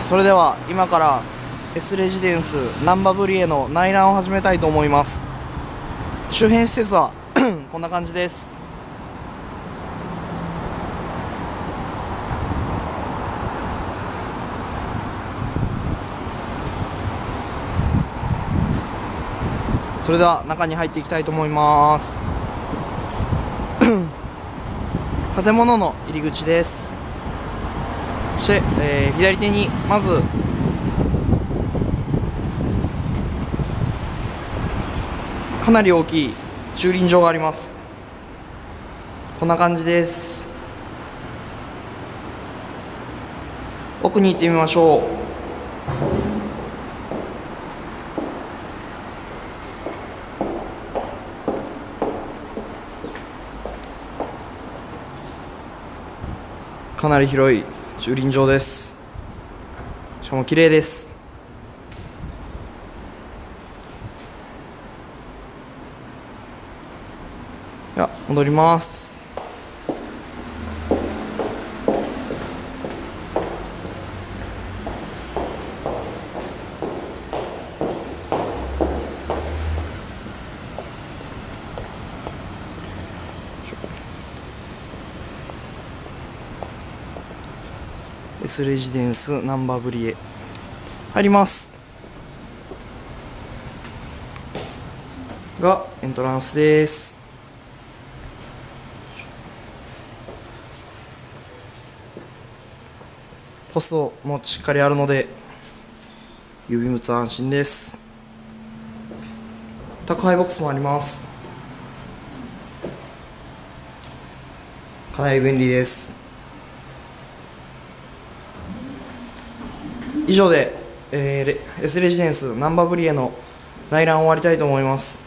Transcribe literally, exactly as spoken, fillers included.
それでは今からSレジデンス難波ブリエの内覧を始めたいと思います。周辺施設はこんな感じです。それでは中に入っていきたいと思います。建物の入り口です。そして、えー、左手にまずかなり大きい駐輪場があります。こんな感じです。奥に行ってみましょう。かなり広い駐輪場です。しかも綺麗です。では戻ります。Sレジデンス難波ブリエ入りますがエントランスです。ポストもしっかりあるので郵便物は安心です。宅配ボックスもあります。かなり便利です。以上で、えー、Sレジデンス難波ブリエの内覧を終わりたいと思います。